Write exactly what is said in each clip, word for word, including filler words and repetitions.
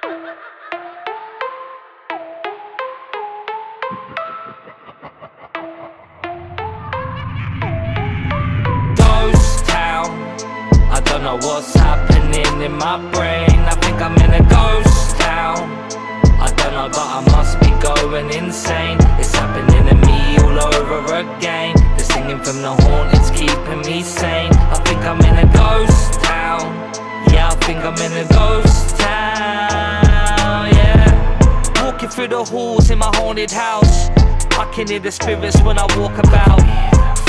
Ghost town. I don't know what's happening in my brain. I think I'm in a ghost town. I don't know, but I must be going insane. It's happening to me all over again. The singing from the horn, it's keeping me sane. I think I'm in a ghost town. Yeah, I think I'm in a ghost town. Yeah. Walking through the halls in my haunted house, I can hear the spirits when I walk about.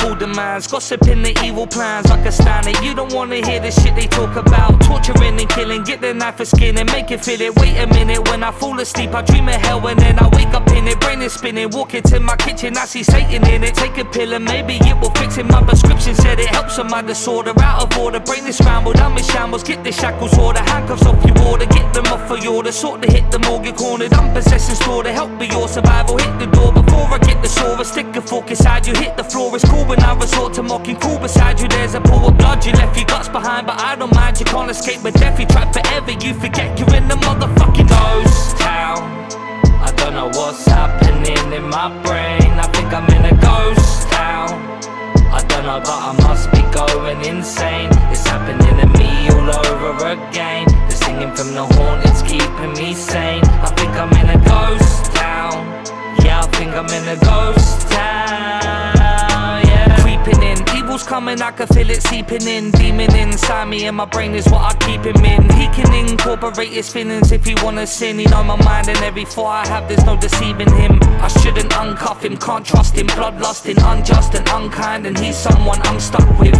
Fool the minds, gossiping the evil plans. Like a standard, you don't wanna hear the shit they talk about. Torturing and killing, get the knife and skin and make it feel it. Wait a minute, when I fall asleep I dream of hell and then I wake up in it. Brain is spinning, walk into my kitchen, I see Satan in it. Take a pill and maybe it will fix it. My prescription said it helps on my disorder. Out of order, brain is scrambled, I'm in shambles. Get the shackles or the handcuffs off your order. Get them off of your order, sort to hit the morgue cornered. I'm possessing store to help with your survival. Hit the door before I get the saw. A stick a fork inside you, hit the floor, it's cool. When I resort to mocking cool beside you, there's a pool of blood. You left your guts behind, but I don't mind. You can't escape with death, you trapped forever. You forget you're in the motherfucking ghost town. I don't know what's happening in my brain. I think I'm in a ghost town. I don't know, but I must be going insane. It's happening to me all over again. The singing from the horn, it's keeping me sane. I think I'm in a ghost town. Yeah, I think I'm in a ghost town. Evil's coming, I can feel it seeping in. Demon inside me and my brain is what I keep him in. He can incorporate his feelings if he wanna sin. He know my mind and every thought I have, there's no deceiving him. I shouldn't uncuff him, can't trust him. Bloodlusting, unjust and unkind, and he's someone I'm stuck with.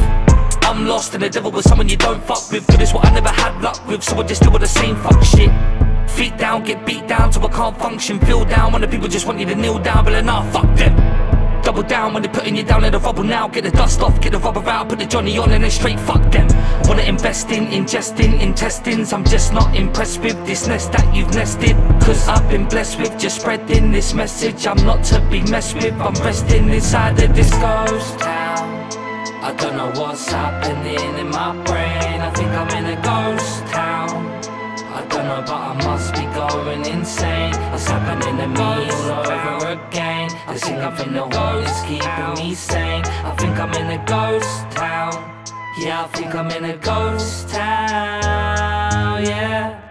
I'm lost and the devil was someone you don't fuck with. Good is what I never had luck with, so I just do all the same fuck shit. Feet down, get beat down till I can't function. Feel down when the people just want you to kneel down, but then nah, fuck them. Double down when they're putting you down in the rubble now. Get the dust off, get the rubber out, put the Johnny on and then straight fuck them. Wanna invest in, ingesting, intestines. I'm just not impressed with this nest that you've nested. Cause I've been blessed with just spreading this message. I'm not to be messed with, I'm resting inside of this ghost town. I don't know what's happening in my brain. I think I'm in a ghost town. I don't know, but I must be going insane. What's happening to me all over again? The singing from the world is keeping me sane. I think I'm in a ghost town. Yeah, I think I'm in a ghost town, yeah.